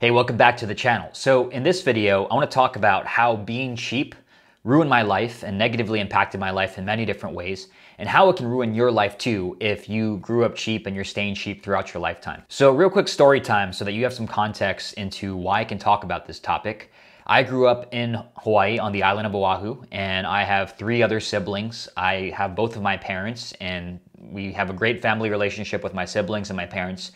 Hey, welcome back to the channel. So in this video, I want to talk about how being cheap ruined my life and negatively impacted my life in many different ways, and how it can ruin your life too if you grew up cheap and you're staying cheap throughout your lifetime. So real quick story time so that you have some context into why I can talk about this topic. I grew up in Hawaii on the island of Oahu, and I have three other siblings. I have both of my parents, and we have a great family relationship with my siblings and my parents.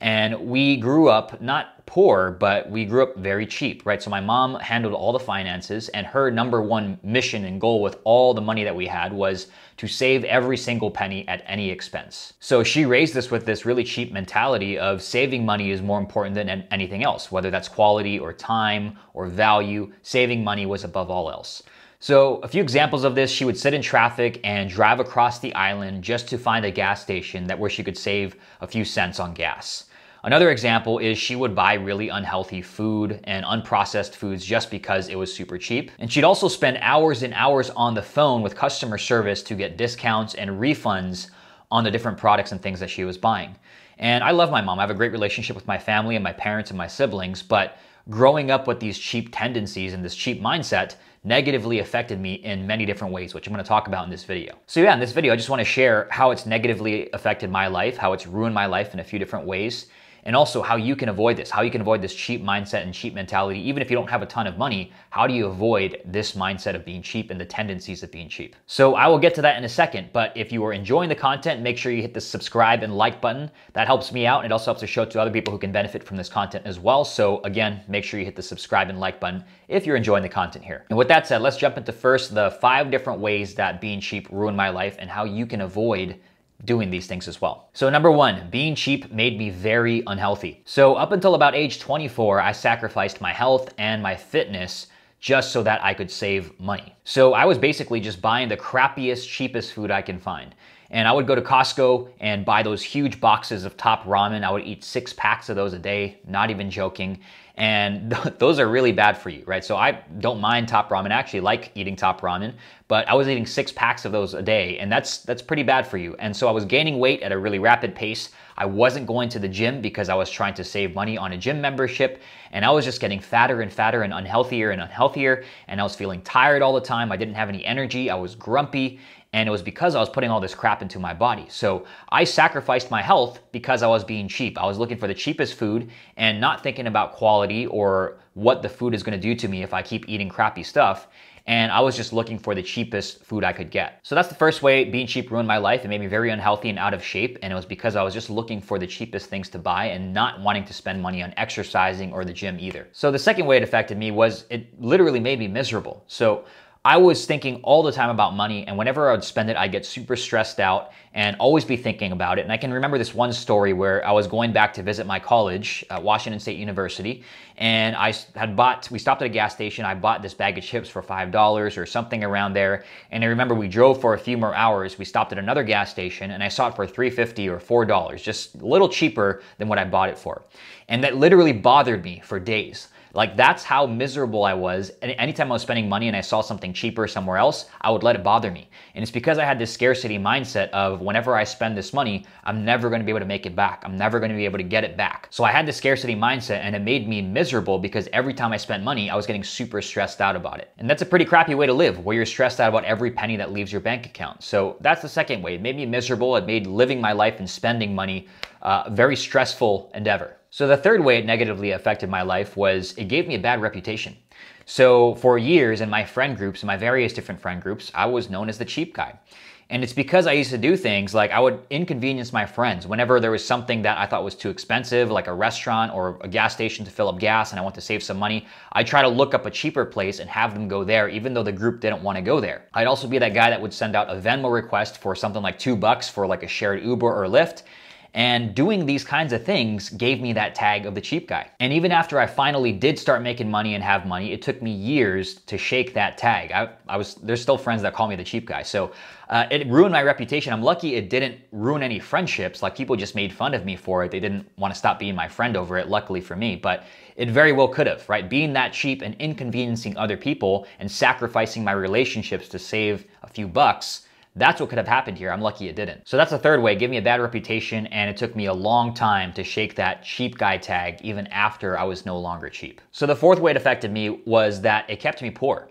And we grew up not poor, but we grew up very cheap, right? So my mom handled all the finances, and her number one mission and goal with all the money that we had was to save every single penny at any expense. So she raised us with this really cheap mentality of saving money is more important than anything else, whether that's quality or time or value. Saving money was above all else. So a few examples of this: she would sit in traffic and drive across the island just to find a gas station where she could save a few cents on gas. Another example is she would buy really unhealthy food and unprocessed foods just because it was super cheap. And she'd also spend hours and hours on the phone with customer service to get discounts and refunds on the different products and things that she was buying. And I love my mom. I have a great relationship with my family and my parents and my siblings, but growing up with these cheap tendencies and this cheap mindset negatively affected me in many different ways, which I'm going to talk about in this video. So yeah, in this video, I just want to share how it's negatively affected my life, how it's ruined my life in a few different ways, and also how you can avoid this, how you can avoid this cheap mindset and cheap mentality. Even if you don't have a ton of money, how do you avoid this mindset of being cheap and the tendencies of being cheap? So I will get to that in a second, but if you are enjoying the content, make sure you hit the subscribe and like button. That helps me out, and it also helps to show it to other people who can benefit from this content as well. So again, make sure you hit the subscribe and like button if you're enjoying the content here. And with that said, let's jump into first the 5 different ways that being cheap ruined my life and how you can avoid doing these things as well. So number one, being cheap made me very unhealthy. So up until about age 24, I sacrificed my health and my fitness just so that I could save money. So I was basically just buying the crappiest, cheapest food I can find. And I would go to Costco and buy those huge boxes of Top Ramen. I would eat 6 packs of those a day, not even joking. And those are really bad for you, right? So I don't mind Top Ramen. I actually like eating Top Ramen, but I was eating 6 packs of those a day, and that's pretty bad for you. And so I was gaining weight at a really rapid pace. I wasn't going to the gym because I was trying to save money on a gym membership, and I was just getting fatter and fatter and unhealthier and unhealthier, and I was feeling tired all the time. I didn't have any energy. I was grumpy. And it was because I was putting all this crap into my body. So I sacrificed my health because I was being cheap. I was looking for the cheapest food and not thinking about quality or what the food is gonna do to me if I keep eating crappy stuff. And I was just looking for the cheapest food I could get. So that's the first way being cheap ruined my life. It made me very unhealthy and out of shape. And it was because I was just looking for the cheapest things to buy and not wanting to spend money on exercising or the gym either. So the second way it affected me was it literally made me miserable. So I was thinking all the time about money, and whenever I would spend it, I'd get super stressed out and always be thinking about it. And I can remember this one story where I was going back to visit my college at Washington State University, and we stopped at a gas station. I bought this bag of chips for $5 or something around there. And I remember we drove for a few more hours. We stopped at another gas station, and I saw it for $3.50 or $4, just a little cheaper than what I bought it for. And that literally bothered me for days. Like, that's how miserable I was. And anytime I was spending money and I saw something cheaper somewhere else, I would let it bother me. And it's because I had this scarcity mindset of whenever I spend this money, I'm never gonna be able to make it back. I'm never gonna be able to get it back. So I had this scarcity mindset, and it made me miserable because every time I spent money, I was getting super stressed out about it. And that's a pretty crappy way to live, where you're stressed out about every penny that leaves your bank account. So that's the second way. It made me miserable. It made living my life and spending money a very stressful endeavor. So the third way it negatively affected my life was it gave me a bad reputation. So for years in my friend groups, in my various different friend groups, I was known as the cheap guy. And it's because I used to do things like I would inconvenience my friends whenever there was something that I thought was too expensive, like a restaurant or a gas station to fill up gas, and I want to save some money. I try to look up a cheaper place and have them go there, even though the group didn't want to go there. I'd also be that guy that would send out a Venmo request for something like $2 for like a shared Uber or Lyft. And doing these kinds of things gave me that tag of the cheap guy. And even after I finally did start making money and have money, it took me years to shake that tag. There's still friends that call me the cheap guy. So it ruined my reputation. I'm lucky it didn't ruin any friendships. Like, people just made fun of me for it. They didn't want to stop being my friend over it, luckily for me, but it very well could have, right? Being that cheap and inconveniencing other people and sacrificing my relationships to save a few bucks That's what could have happened here. I'm lucky it didn't. So that's the third way. It gave me a bad reputation, and it took me a long time to shake that cheap guy tag even after I was no longer cheap. So the fourth way it affected me was that it kept me poor.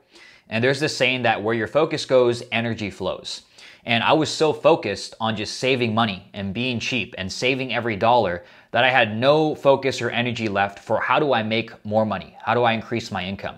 And there's this saying that where your focus goes, energy flows. And I was so focused on just saving money and being cheap and saving every dollar that I had no focus or energy left for how do I make more money? How do I increase my income?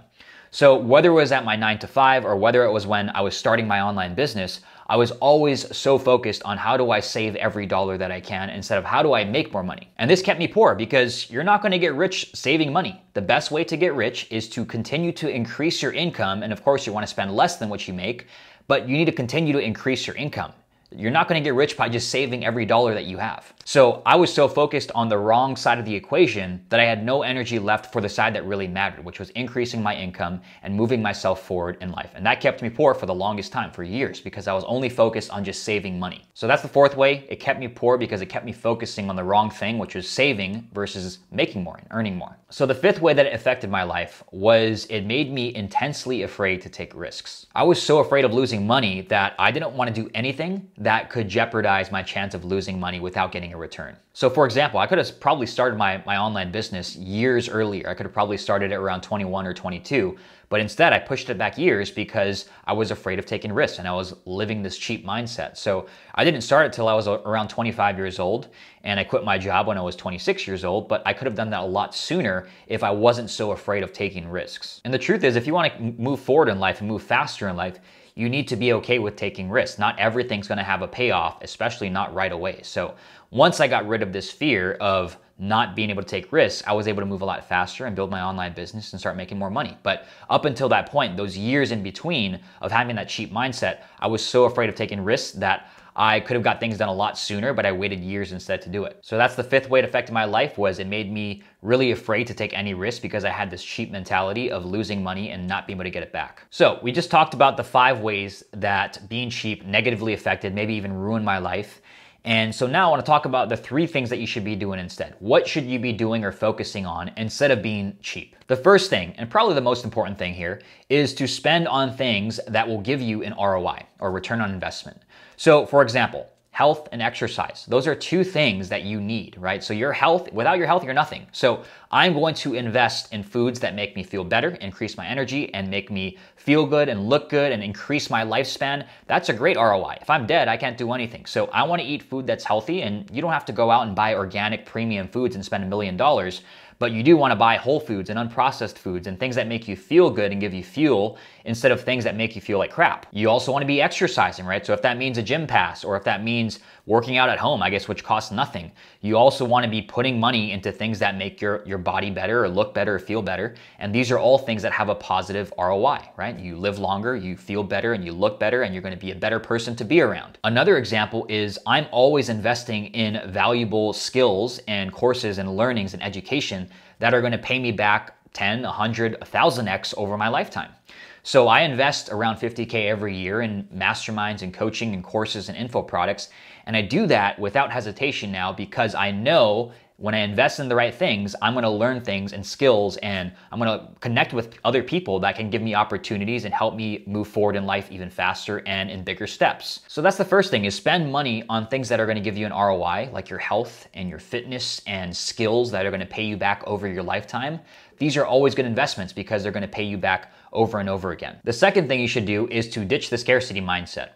So whether it was at my 9-to-5 or whether it was when I was starting my online business, I was always so focused on how do I save every dollar that I can instead of how do I make more money. And this kept me poor because you're not going to get rich saving money. The best way to get rich is to continue to increase your income. And of course, you want to spend less than what you make, but you need to continue to increase your income. You're not going to get rich by just saving every dollar that you have. So I was so focused on the wrong side of the equation that I had no energy left for the side that really mattered, which was increasing my income and moving myself forward in life. And that kept me poor for the longest time, for years, because I was only focused on just saving money. So that's the fourth way. It kept me poor because it kept me focusing on the wrong thing, which was saving versus making more and earning more. So the fifth way that it affected my life was it made me intensely afraid to take risks. I was so afraid of losing money that I didn't want to do anything that could jeopardize my chance of losing money without getting a return. So for example, I could have probably started my online business years earlier. I could have probably started it around 21 or 22, but instead I pushed it back years because I was afraid of taking risks and I was living this cheap mindset. So I didn't start it till I was around 25 years old, and I quit my job when I was 26 years old, but I could have done that a lot sooner if I wasn't so afraid of taking risks. And the truth is, if you want to move forward in life and move faster in life, you need to be okay with taking risks. Not everything's gonna have a payoff, especially not right away. So once I got rid of this fear of not being able to take risks, I was able to move a lot faster and build my online business and start making more money. But up until that point, those years in between of having that cheap mindset, I was so afraid of taking risks that I could have got things done a lot sooner, but I waited years instead to do it. So that's the fifth way it affected my life, was it made me really afraid to take any risk because I had this cheap mentality of losing money and not being able to get it back. So we just talked about the 5 ways that being cheap negatively affected, maybe even ruined my life. And so now I want to talk about the 3 things that you should be doing instead. What should you be doing or focusing on instead of being cheap? The first thing, and probably the most important thing here, is to spend on things that will give you an ROI, or return on investment. So for example, health and exercise. Those are 2 things that you need, right? So your health, without your health, you're nothing. So I'm going to invest in foods that make me feel better, increase my energy, and make me feel good and look good and increase my lifespan. That's a great ROI. If I'm dead, I can't do anything. So I want to eat food that's healthy, and you don't have to go out and buy organic premium foods and spend $1 million. But you do want to buy whole foods and unprocessed foods and things that make you feel good and give you fuel instead of things that make you feel like crap. You also want to be exercising, right? So if that means a gym pass, or if that means working out at home, I guess, which costs nothing. You also want to be putting money into things that make your body better or look better or feel better. And these are all things that have a positive ROI, right? You live longer, you feel better, and you look better, and you're going to be a better person to be around. Another example is I'm always investing in valuable skills and courses and learnings and education that are going to pay me back 10, 100, 1,000x over my lifetime. So I invest around $50K every year in masterminds and coaching and courses and info products. And I do that without hesitation now because I know when I invest in the right things, I'm going to learn things and skills, and I'm going to connect with other people that can give me opportunities and help me move forward in life even faster and in bigger steps. So that's the first thing, is spend money on things that are going to give you an ROI, like your health and your fitness and skills that are going to pay you back over your lifetime. These are always good investments because they're going to pay you back over and over again. The second thing you should do is to ditch the scarcity mindset.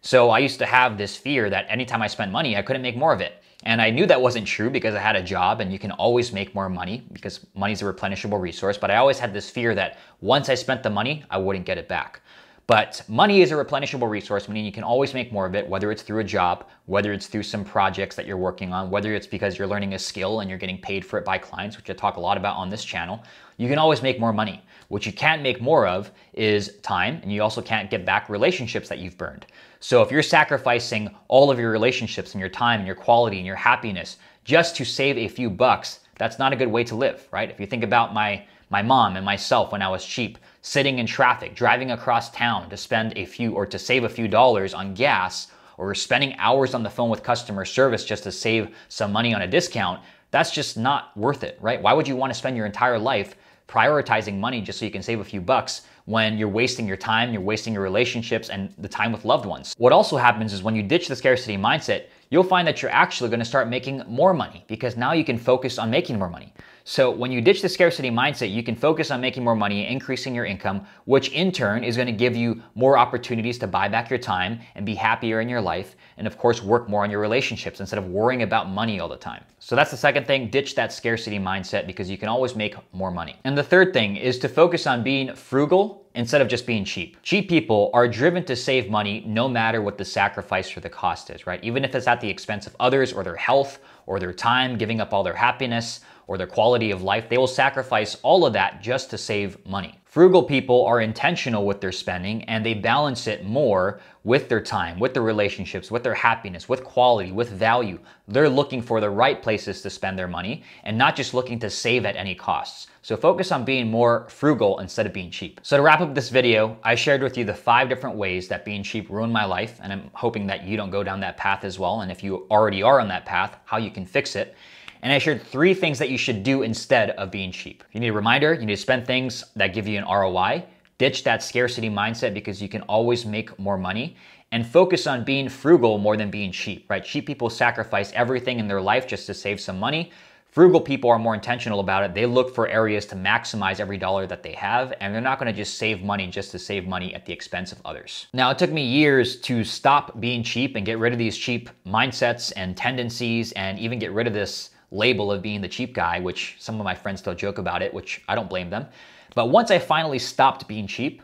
So I used to have this fear that anytime I spent money, I couldn't make more of it. And I knew that wasn't true because I had a job, and you can always make more money because money's a replenishable resource. But I always had this fear that once I spent the money, I wouldn't get it back. But money is a replenishable resource, meaning you can always make more of it, whether it's through a job, whether it's through some projects that you're working on, whether it's because you're learning a skill and you're getting paid for it by clients, which I talk a lot about on this channel. You can always make more money. What you can't make more of is time, and you also can't get back relationships that you've burned. So if you're sacrificing all of your relationships and your time and your quality and your happiness just to save a few bucks, that's not a good way to live, right? If you think about my mom and myself when I was cheap, sitting in traffic, driving across town to spend a few or to save a few dollars on gas, or spending hours on the phone with customer service just to save some money on a discount, that's just not worth it, right? Why would you want to spend your entire life prioritizing money just so you can save a few bucks when you're wasting your time, you're wasting your relationships and the time with loved ones. What also happens is when you ditch the scarcity mindset, you'll find that you're actually going to start making more money because now you can focus on making more money. So when you ditch the scarcity mindset, you can focus on making more money, increasing your income, which in turn is going to give you more opportunities to buy back your time and be happier in your life. And of course, work more on your relationships instead of worrying about money all the time. So that's the second thing, ditch that scarcity mindset because you can always make more money. And the third thing is to focus on being frugal instead of just being cheap. Cheap people are driven to save money no matter what the sacrifice or the cost is, right? Even if it's at the expense of others or their health or their time, giving up all their happiness or their quality of life, they will sacrifice all of that just to save money. Frugal people are intentional with their spending and they balance it more with their time, with their relationships, with their happiness, with quality, with value. They're looking for the right places to spend their money and not just looking to save at any costs. So focus on being more frugal instead of being cheap. So to wrap up this video, I shared with you the 5 different ways that being cheap ruined my life, and I'm hoping that you don't go down that path as well, and if you already are on that path, how you can fix it. And I shared 3 things that you should do instead of being cheap. You need a reminder, you need to spend things that give you an ROI, ditch that scarcity mindset because you can always make more money, and focus on being frugal more than being cheap, right? Cheap people sacrifice everything in their life just to save some money. Frugal people are more intentional about it. They look for areas to maximize every dollar that they have, and they're not gonna just save money just to save money at the expense of others. Now, it took me years to stop being cheap and get rid of these cheap mindsets and tendencies, and even get rid of this label of being the cheap guy, which some of my friends still joke about it, which I don't blame them. But once I finally stopped being cheap,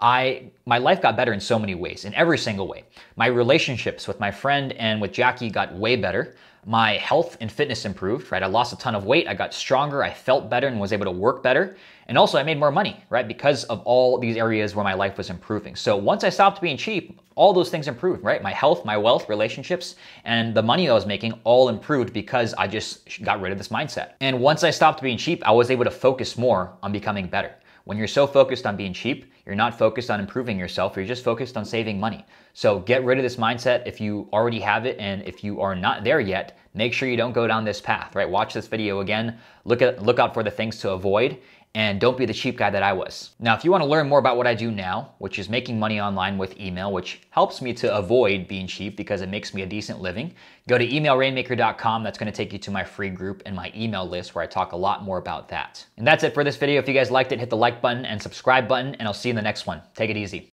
my life got better in so many ways, in every single way. My relationships with my friend and with Jackie got way better. My health and fitness improved, right? I lost a ton of weight, I got stronger, I felt better and was able to work better. And also I made more money, right? Because of all these areas where my life was improving. So once I stopped being cheap, all those things improved, right? My health, my wealth, relationships, and the money I was making all improved because I just got rid of this mindset. And once I stopped being cheap, I was able to focus more on becoming better. When you're so focused on being cheap, you're not focused on improving yourself, you're just focused on saving money. So get rid of this mindset if you already have it, and if you are not there yet, make sure you don't go down this path, right? Watch this video again, look out for the things to avoid, and don't be the cheap guy that I was. Now, if you wanna learn more about what I do now, which is making money online with email, which helps me to avoid being cheap because it makes me a decent living, go to emailrainmaker.com. That's gonna take you to my free group and my email list where I talk a lot more about that. And that's it for this video. If you guys liked it, hit the like button and subscribe button, and I'll see you in the next one. Take it easy.